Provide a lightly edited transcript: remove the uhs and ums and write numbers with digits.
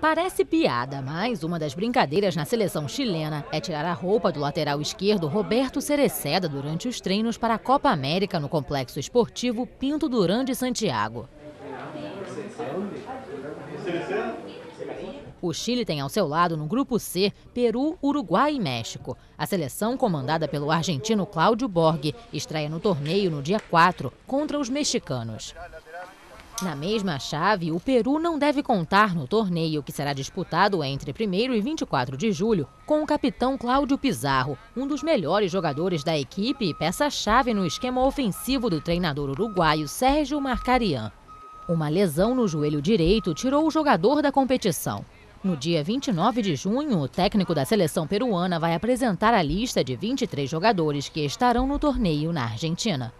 Parece piada, mas uma das brincadeiras na seleção chilena é tirar a roupa do lateral esquerdo Roberto Cereceda durante os treinos para a Copa América no complexo esportivo Pinto Durán de Santiago. O Chile tem ao seu lado, no grupo C, Peru, Uruguai e México. A seleção, comandada pelo argentino Claudio Borghi, estreia no torneio no dia 4 contra os mexicanos. Na mesma chave, o Peru não deve contar no torneio, que será disputado entre 1º e 24 de julho, com o capitão Cláudio Pizarro, um dos melhores jogadores da equipe e peça-chave no esquema ofensivo do treinador uruguaio Sérgio Marcarian. Uma lesão no joelho direito tirou o jogador da competição. No dia 29 de junho, o técnico da seleção peruana vai apresentar a lista de 23 jogadores que estarão no torneio na Argentina.